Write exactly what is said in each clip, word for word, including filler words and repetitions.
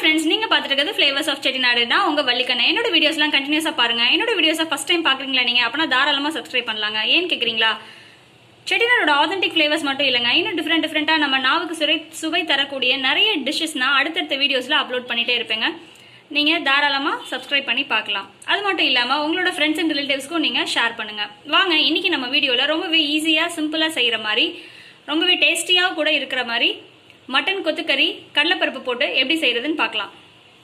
Friends நீங்க பாத்துட்டது flavours of Chettinad தான் உங்க வள்ளிக்கண்ணா என்னோட வீடியோஸ்லாம் கண்டினியூஸா பாருங்க என்னோட வீடியோஸை ஃபர்ஸ்ட் டைம் பார்க்கறீங்களா நீங்க அப்பனா தாராளமா Subscribe பண்ணலாங்க ஏன் கேக்குறீங்களா செட்டிநாடோட ஆத்தென்டிக் फ्लेवर्स மட்டும் இல்லங்க இன்னும் डिफरेंट डिफरेंटா நம்ம நாவுக்கு சுவை சுவை தரக்கூடிய நிறைய டிஷஸ் நான் அடுத்தடுத்த வீடியோஸ்ல அப்லோட் பண்ணிட்டே இருப்பேங்க நீங்க தாராளமா Subscribe பண்ணி பார்க்கலாம் அது மட்டும் இல்லாம உங்களோட फ्रेंड्स and relatives க்கு நீங்க ஷேர் பண்ணுங்க வாங்க இன்னைக்கு நம்ம வீடியோல ரொம்பவே ஈஸியா சிம்பிளா செய்யற மாதிரி ரொம்பவே டேஸ்டியா கூட இருக்குற மாதிரி मटन कोत्तुकरी कडलपरुप्पु पोट्टु एप्पडी सेय्यरदुन्नु पार्क्कलाम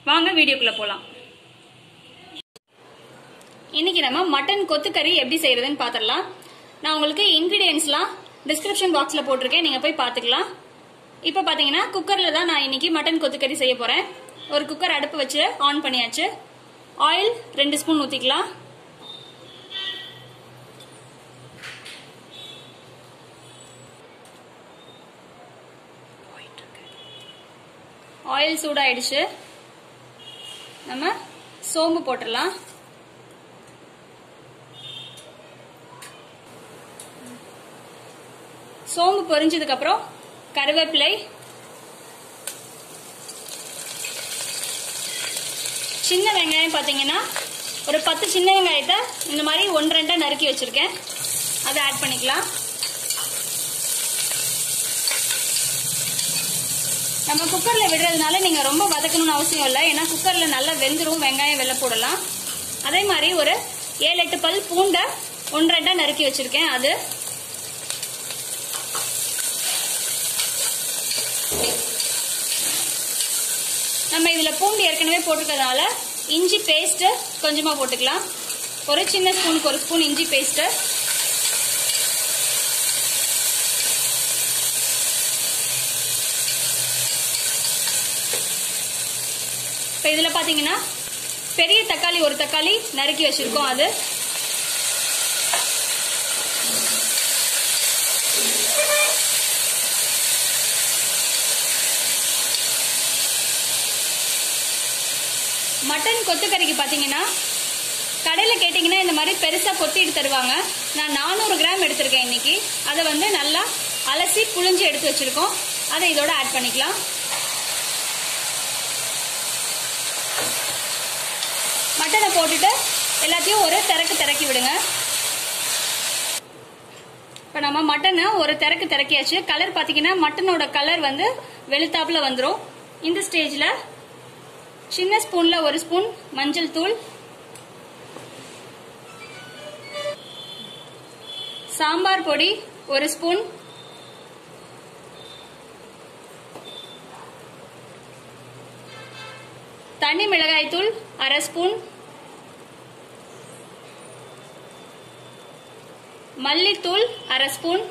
वांगा वीडियोक्कुल्ल पोलाम इन्नैक्कु नाम मटन कोत्तुकरी एप्पडी सेय्यरदुन्नु पाथरलाम नान उंगलुक्कु इंग्रेडिएंट्स लाम डिस्क्रिप्शन बॉक्सல போட்டுருக்கேன் நீங்க போய் பாத்துக்கலாம் இப்போ பாத்தீங்கன்னா குக்கர்ல தான் நான் இன்னைக்கு மட்டன் கொத்துக்கறி செய்ய போறேன் ஒரு குக்கர் அடுப்பு வச்சு ஆன் பண்ணியாச்சு oil two ஸ்பூன் ஊத்திக்கலாம் ऑयल सूडा आयिडुच्चु नम्म सोंबु पोट्टरलाम सोंबु पोरिंजதுக்கு அப்புறம் கறிவேப்பிலை சின்ன வெங்காயம் பாத்தீங்கன்னா ஒரு ten சின்ன வெங்காயத்தை இந்த மாதிரி one two நறுக்கி வச்சிருக்கேன் அதை ஆட் பண்ணிக்கலாம் நம்ம குக்கர்ல விடுறதுனால நீங்க ரொம்ப வதக்கணும்னு அவசியம் இல்ல ஏனா குக்கர்ல நல்லா வெந்துரும் வெங்காயம் வெள்ள போடலாம் அதே மாதிரி ஒரு seven eight பல் பூண்டை one two நறுக்கி வச்சிருக்கேன் அது நம்ம இதல பூண்டு ஏற்கனவே போட்டுட்டதால இஞ்சி பேஸ்ட் கொஞ்சமா போட்டுக்கலாம் ஒரு சின்ன ஸ்பூன் ஒரு ஸ்பூன் இஞ்சி பேஸ்ட் இதுல பாத்தீங்கன்னா பெரிய தக்காளி ஒரு தக்காளி நறுக்கி வச்சிருக்கோம் அது மட்டன் கொத்துக்கறிக்கு பாத்தீங்கன்னா கடையில கேட்டிங்கன்னா இந்த மாதிரி பெருசா கொத்தி எடுத்து தருவாங்க நான் four hundred கிராம் எடுத்துர்க்கேன் இன்னைக்கு அத வந்து நல்லா அலசி புளிஞ்சு எடுத்து வச்சிருக்கோம் அதை இதோட ஆட் பண்ணிக்கலாம் மட்டனை போட்டுட்டு எல்லாத்தையும் ஒரு தரக்கு தரக்கி விடுங்க இப்போ நம்ம மட்டனை ஒரு தரக்கு தரக்கியாச்சு கலர் பாத்தீங்கன்னா மட்டனோட கலர் வந்து வெளுத்தாப்புல வந்துரும் இந்த ஸ்டேஜ்ல சின்ன ஸ்பூன்ல ஒரு ஸ்பூன் மஞ்சள் தூள் சாம்பார் பொடி ஒரு ஸ்பூன் தண்ணி மிளகாய் தூள் அரை ஸ்பூன் மல்லித்தூள் அரை ஸ்பூன்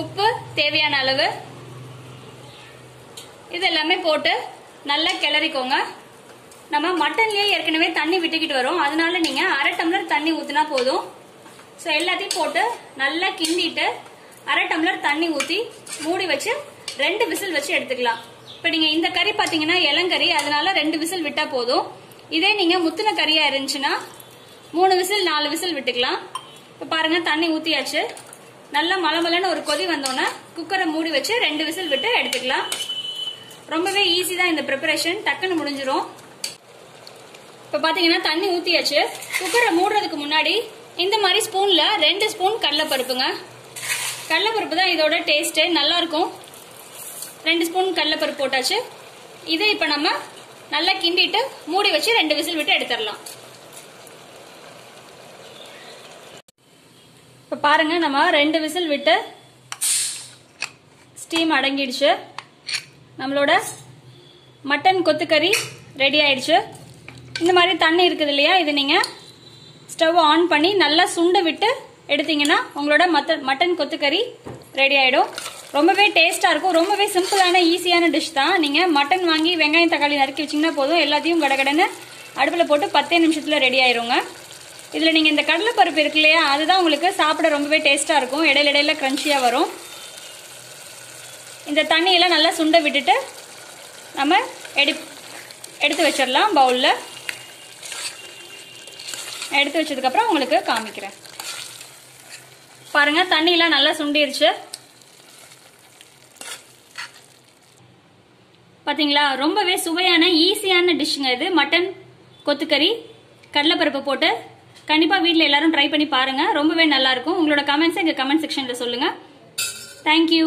உப்பு தேவையான அளவு இதெல்லாம் போட்டு நல்லா கிளறிக்கோங்க நம்ம மட்டன்லயே ஏற்கனவே தண்ணி விட்டுக்கிட்டு வரோம் அதனால நீங்க அரை டம்ளர் தண்ணி ஊத்தினா போதும் சோ எல்லாத்தையும் போட்டு நல்லா கிண்டிட்டு அரை டம்ளர் தண்ணி ஊத்தி மூடி வச்சு ரெண்டு விசில் வச்சு எடுத்துக்கலாம் இப்போ நீங்க இந்த கறி பாத்தீங்கன்னா இளங்கறி அதனால ரெண்டு விசில் விட்டா போதும் இதே நீங்க முத்தின கறியா இருந்துச்சுனா மூணு விசில் நாலு விசில் விட்டுக்கலாம் இப்போ பாருங்க தண்ணி ஊத்தியாச்சு நல்லா மலமலன்னு ஒரு கொதி வந்தோனே குக்கரை மூடி வச்சு ரெண்டு விசில் விட்டு எடுத்துக்கலாம் ரொம்பவே ஈஸி தான் இந்த பிரிபரேஷன் டக்குன்னு முடிஞ்சிரும் இப்போ பாத்தீங்கன்னா தண்ணி ஊத்தியாச்சு குக்கரை மூடுறதுக்கு முன்னாடி இந்த மாதிரி ஸ்பூன்ல ரெண்டு ஸ்பூன் கடலை பருப்புங்க கடலை பருப்பு தான் இதோட டேஸ்ட் நல்லா இருக்கும் two स्पून கடலைப்பருப்பு போட்டாச்சு இது இப்போ நம்ம நல்லா கிண்டிட்டு மூடி வச்சு ரெண்டு விசில் விட்டு எடுத்துறலாம் இப்போ பாருங்க நம்ம ரெண்டு விசில் விட்டு ஸ்டீம் அடங்கிடுச்சு நம்மளோட மட்டன் கொத்துக்கறி ரெடி ஆயிடுச்சு இந்த மாதிரி தண்ணி இருக்குது இல்லையா இது நீங்க ஸ்டவ் ஆன் பண்ணி நல்லா சுண்ட விட்டு எடுத்தீங்கன்னா உங்களோட மட்டன் கொத்துக்கறி ரெடி ஆயிடும் ரொம்பவே டேஸ்டா இருக்கும் ரொம்பவே சிம்பிளான ஈஸியான டிஷ் தான் நீங்க மட்டன் வாங்கி வெங்காயம் தக்காளி நறுக்கி வச்சீங்கன்னா போதும் எல்லாத்தையும் கடகடன்னு அடுப்புல போட்டு ten நிமிஷத்துல ரெடி ஆயிருங்க இதுல நீங்க இந்த கடலை பருப்பு இருக்குலையா அதுதான் உங்களுக்கு சாப்பிட ரொம்பவே டேஸ்டா இருக்கும் இடையில இடையில கிரன்ச்சியா வரும் இந்த தண்ணியில நல்லா சுண்ட விட்டுட்டு நம்ம எடுத்து வச்சிரலாம் பவுல்ல எடுத்து வச்சதுக்கு அப்புறம் உங்களுக்கு காமிக்கிறேன் பாருங்க தண்ணியில நல்லா சுண்டிருச்சு பாத்தீங்களா ரொம்பவே சுவையான ஈஸியான டிஷ்ங்க இது மட்டன் கொத்துக்கறி கடலைப்பருப்பு போட்டு கண்டிப்பா வீட்ல எல்லாரும் ட்ரை பண்ணி பாருங்க ரொம்பவே நல்லா இருக்கும் உங்களோட கமெண்ட்ஸ் எங்க கமெண்ட் செக்ஷன்ல சொல்லுங்க थैंक यू।